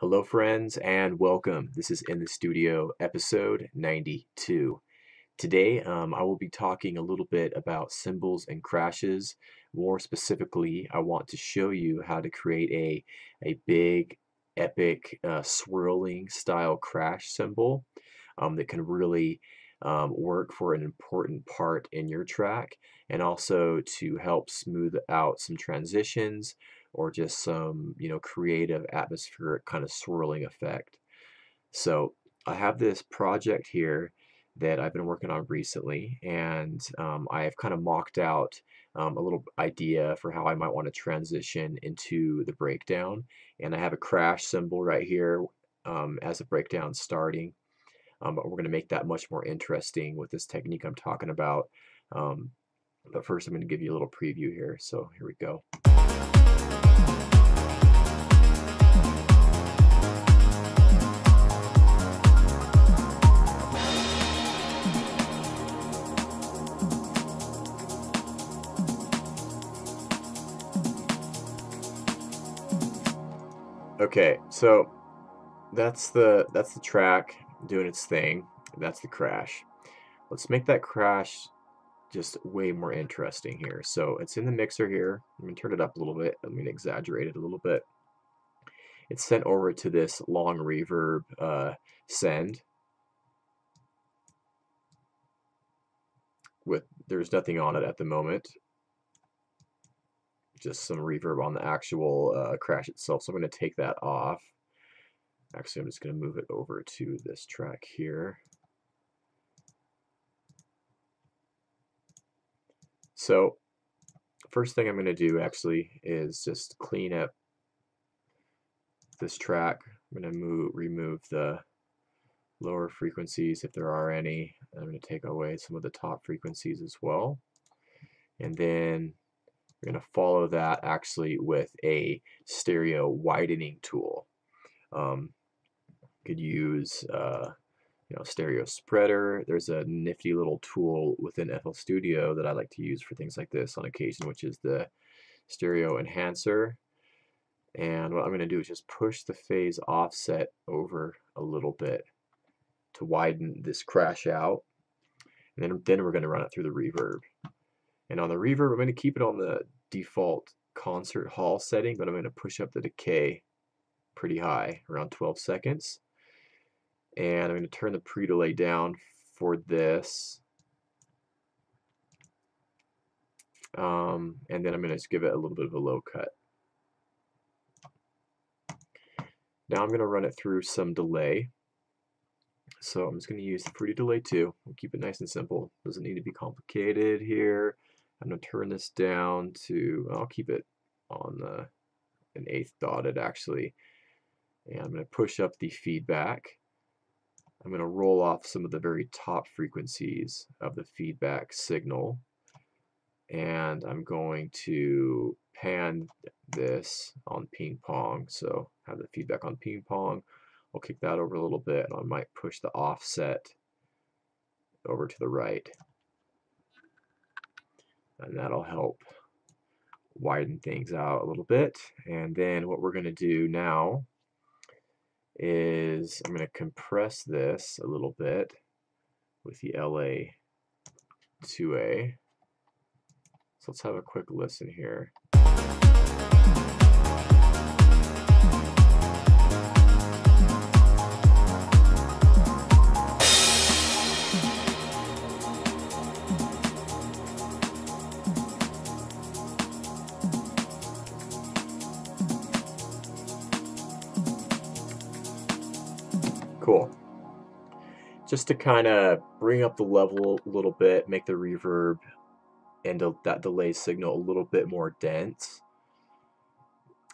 Hello friends and welcome. This is In the Studio episode 92. Today I will be talking a little bit about cymbals and crashes. More specifically, I want to show you how to create a big, epic, swirling style crash cymbal that can really work for an important part in your track, and also to help smooth out some transitions or just some, you know, creative atmospheric kind of swirling effect. So I have this project here that I've been working on recently, and I have kind of mocked out a little idea for how I might want to transition into the breakdown. And I have a crash cymbal right here as a breakdown starting. But we're going to make that much more interesting with this technique I'm talking about. But first I'm going to give you a little preview here. So here we go. Okay, so that's the track doing its thing. That's the crash. Let's make that crash just way more interesting here. So it's in the mixer here. I'm gonna turn it up a little bit. I'm gonna exaggerate it a little bit. It's sent over to this long reverb send. There's nothing on it at the moment. Just some reverb on the actual crash itself. So I'm going to take that off. Actually, I'm just going to move it over to this track here. So first thing I'm going to do actually is just clean up this track. I'm going to remove the lower frequencies if there are any. I'm going to take away some of the top frequencies as well. And then we're going to follow that actually with a stereo widening tool. Could use you know, stereo spreader. There's a nifty little tool within FL Studio that I like to use for things like this on occasion, which is the stereo enhancer. And what I'm going to do is just push the phase offset over a little bit to widen this crash out. And then we're going to run it through the reverb. And on the reverb, I'm going to keep it on the default concert hall setting, but I'm going to push up the decay pretty high, around 12 seconds. And I'm going to turn the pre-delay down for this. And then I'm going to just give it a little bit of a low cut. Now I'm going to run it through some delay. So I'm just going to use the pre delay too. We'll keep it nice and simple. Doesn't need to be complicated here. I'm going to turn this down to, I'll keep it on an eighth dotted actually. And I'm going to push up the feedback. I'm going to roll off some of the very top frequencies of the feedback signal. And I'm going to pan this on ping pong. So have the feedback on ping pong. I'll kick that over a little bit, and I might push the offset over to the right. And that'll help widen things out a little bit. And then what we're going to do now is I'm going to compress this a little bit with the LA-2A. So let's have a quick listen here. Cool. Just to kind of bring up the level a little bit, make the reverb and that delay signal a little bit more dense.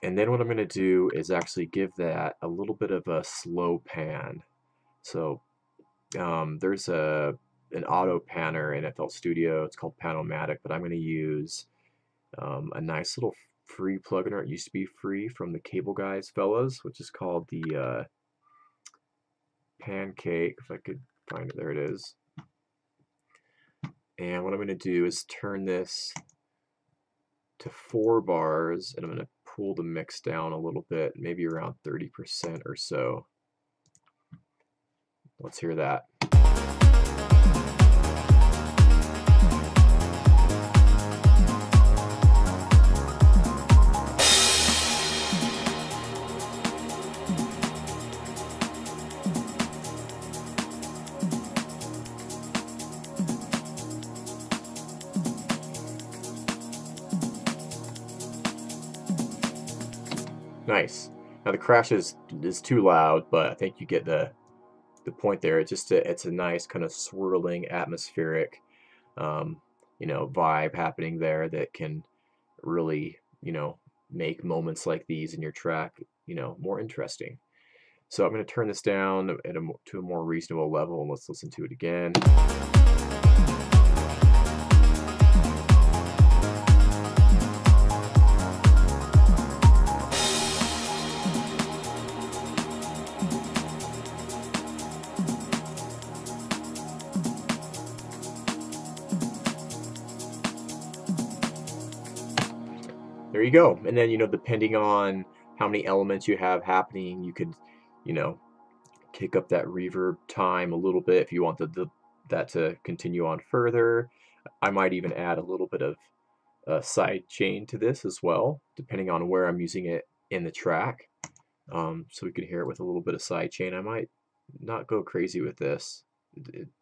And then what I'm going to do is actually give that a little bit of a slow pan. So there's an auto panner in FL Studio. It's called Panomatic, but I'm going to use a nice little free plugin, or it used to be free, from the Cable Guys fellas, which is called the Pancake, if I could find it. There it is. And what I'm going to do is turn this to 4 bars, and I'm going to cool the mix down a little bit, maybe around 30% or so. Let's hear that. Nice. Now the crash is too loud, but I think you get the point there. It's just it's a nice kind of swirling, atmospheric, you know, vibe happening there that can really, you know, make moments like these in your track, you know, more interesting. So I'm going to turn this down at to a more reasonable level, and let's listen to it again. There you go. And then, you know, depending on how many elements you have happening, you could, you know, kick up that reverb time a little bit if you want that to continue on further. I might even add a little bit of a side chain to this as well, depending on where I'm using it in the track. So we could hear it with a little bit of side chain. I might not go crazy with this.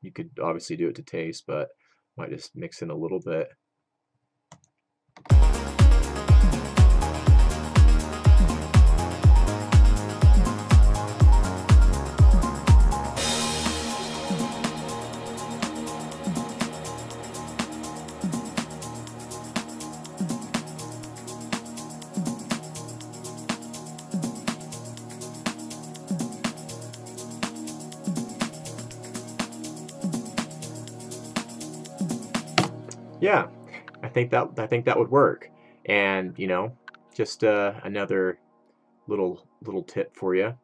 You could obviously do it to taste, but I might just mix in a little bit. Yeah, I think that would work, and you know, just another little tip for you.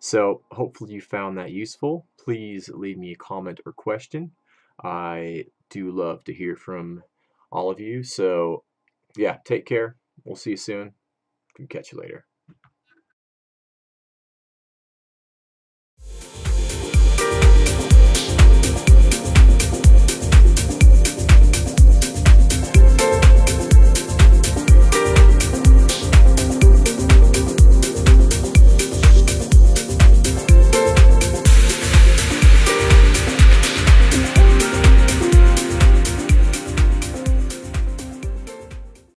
So hopefully you found that useful. Please leave me a comment or question. I do love to hear from all of you. So yeah, take care. We'll see you soon. Catch you later.